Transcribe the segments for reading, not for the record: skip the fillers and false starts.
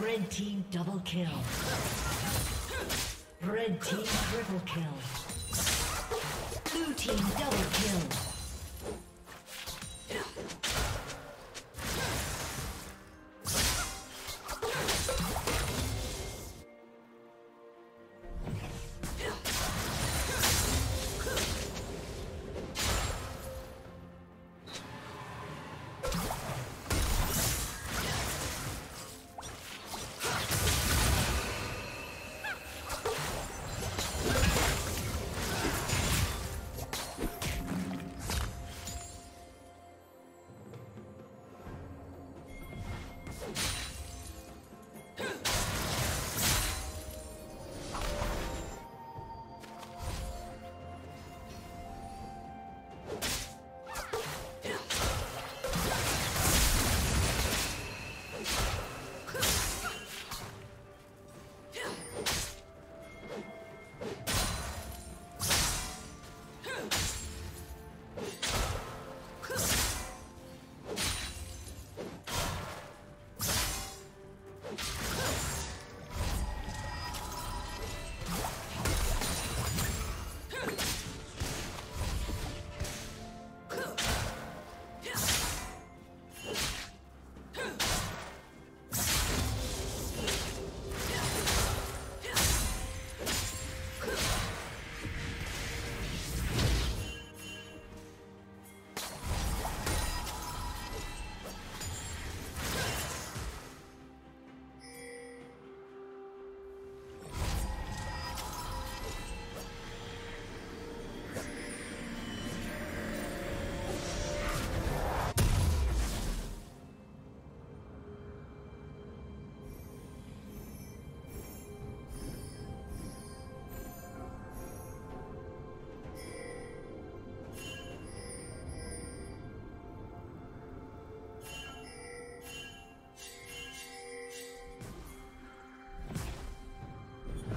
Red team double kill. Red team triple kill. Blue team double kill.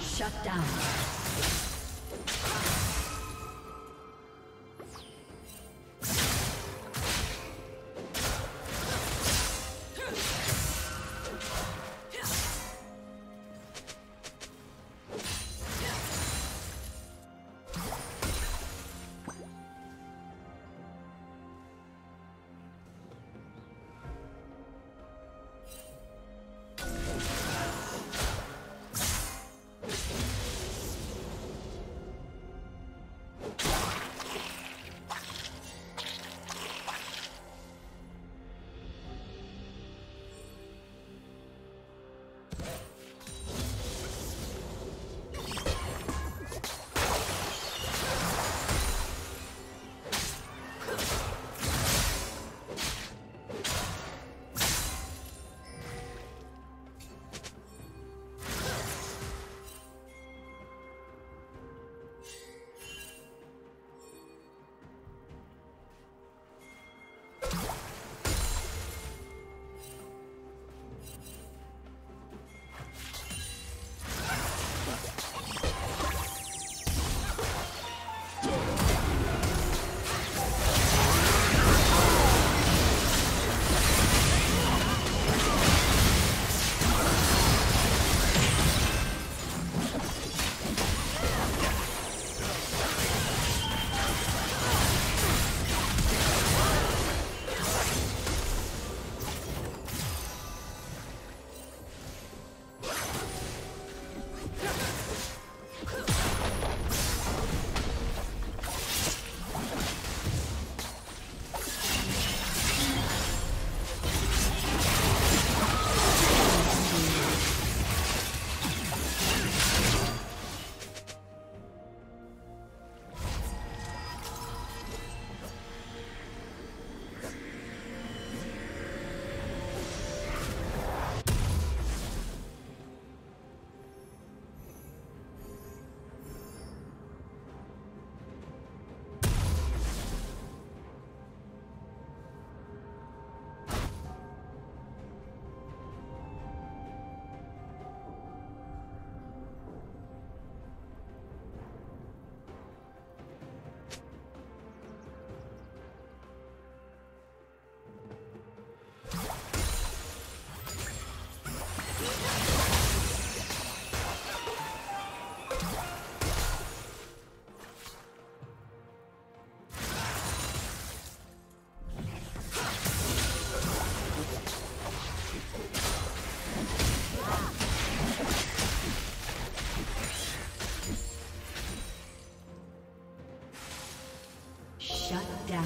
Shut down. Shut down.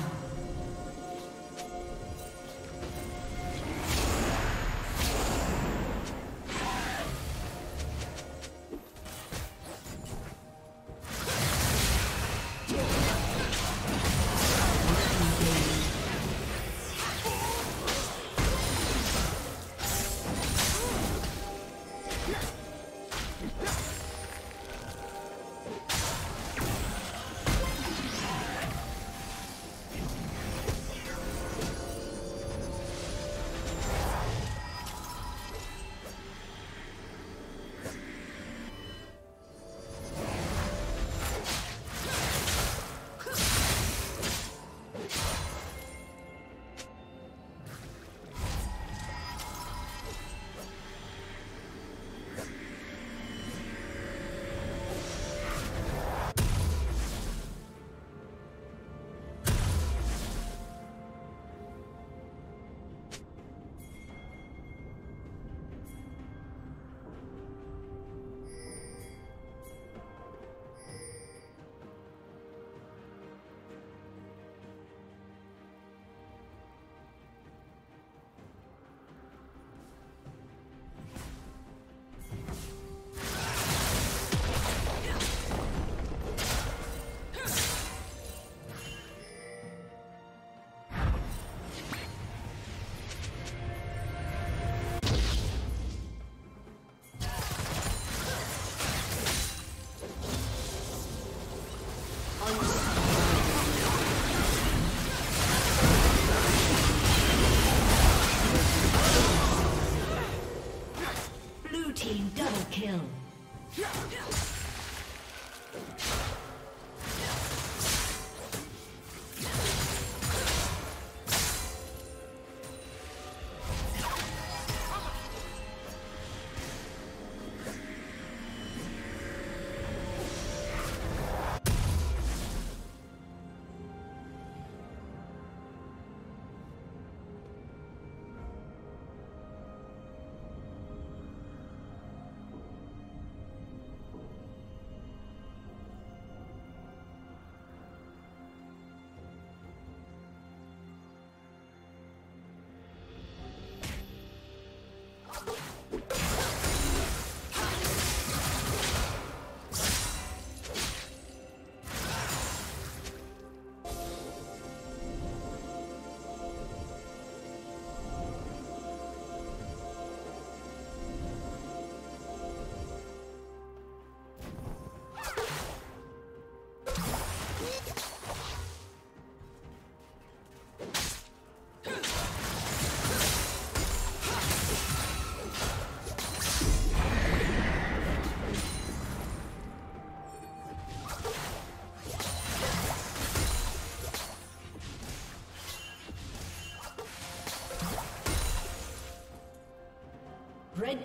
Red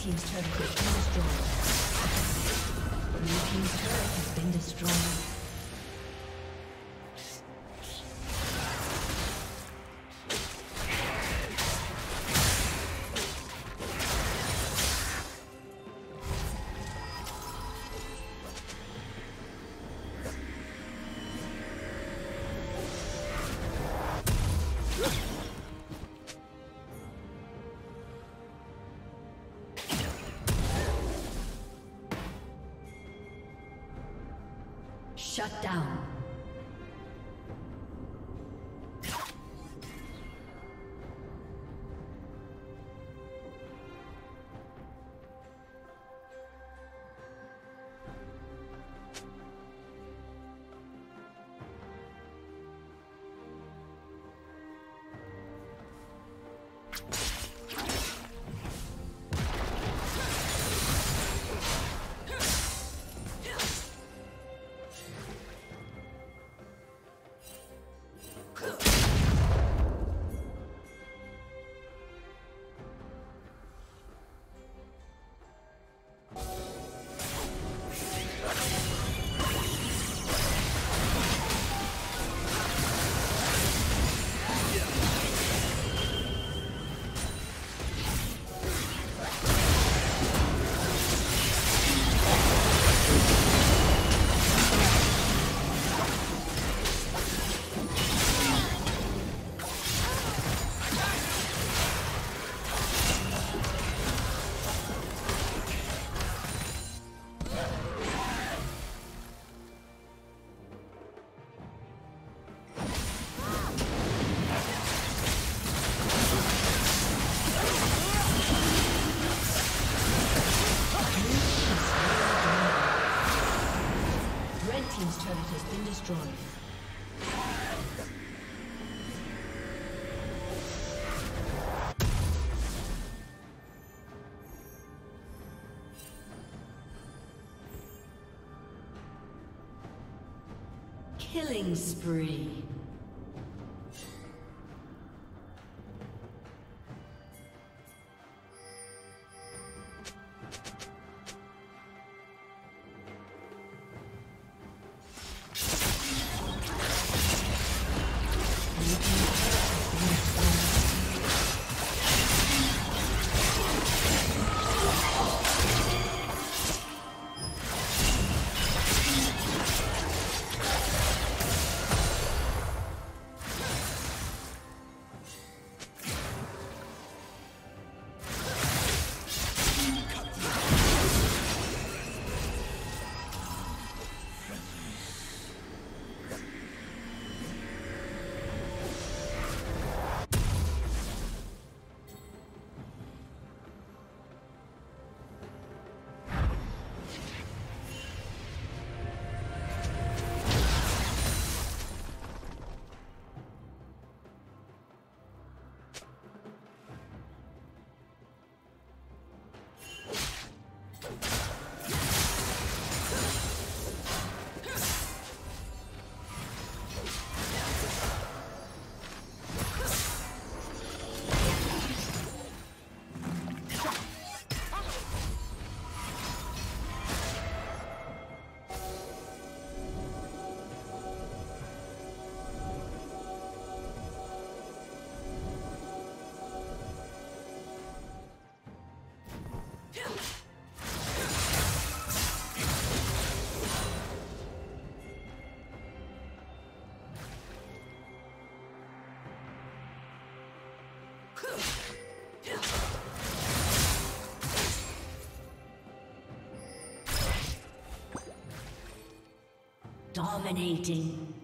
Team's turret has been destroyed. Blue team's turret has been destroyed. Shut down. team's turret has been destroyed. Killing spree. Dominating.